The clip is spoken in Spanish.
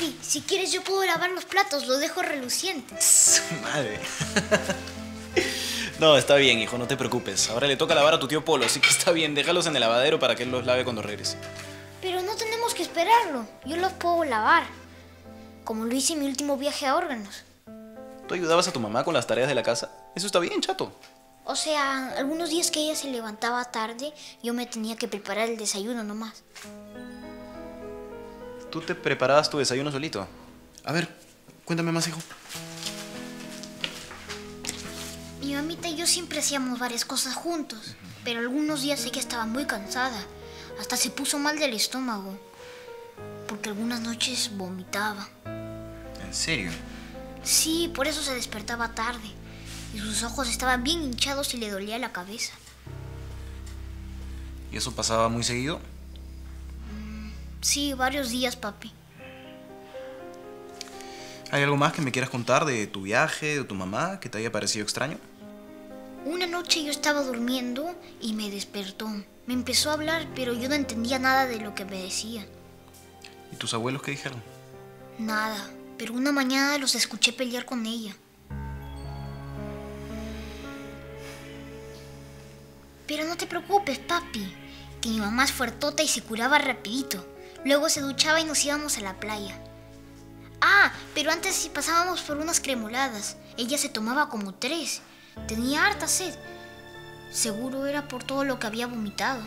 Papi, si quieres yo puedo lavar los platos, los dejo relucientes. Madre. No, está bien, hijo, no te preocupes. Ahora le toca lavar a tu tío Polo, así que está bien. Déjalos en el lavadero para que él los lave cuando regrese. Pero no tenemos que esperarlo. Yo los puedo lavar, como lo hice en mi último viaje a Órganos. ¿Tú ayudabas a tu mamá con las tareas de la casa? Eso está bien, chato. O sea, algunos días que ella se levantaba tarde, yo me tenía que preparar el desayuno nomás. ¿Tú te preparabas tu desayuno solito? A ver, cuéntame más, hijo. Mi mamita y yo siempre hacíamos varias cosas juntos, pero algunos días ella estaba muy cansada. Hasta se puso mal del estómago, porque algunas noches vomitaba. ¿En serio? Sí, por eso se despertaba tarde. Y sus ojos estaban bien hinchados y le dolía la cabeza. ¿Y eso pasaba muy seguido? Sí, varios días, papi. ¿Hay algo más que me quieras contar de tu viaje, de tu mamá, que te haya parecido extraño? Una noche yo estaba durmiendo y me despertó. Me empezó a hablar, pero yo no entendía nada de lo que me decía. ¿Y tus abuelos qué dijeron? Nada, pero una mañana los escuché pelear con ella. Pero no te preocupes, papi, que mi mamá es fuertota y se curaba rapidito. Luego se duchaba y nos íbamos a la playa. Ah, pero antes sí pasábamos por unas cremoladas. Ella se tomaba como 3. Tenía harta sed. Seguro era por todo lo que había vomitado.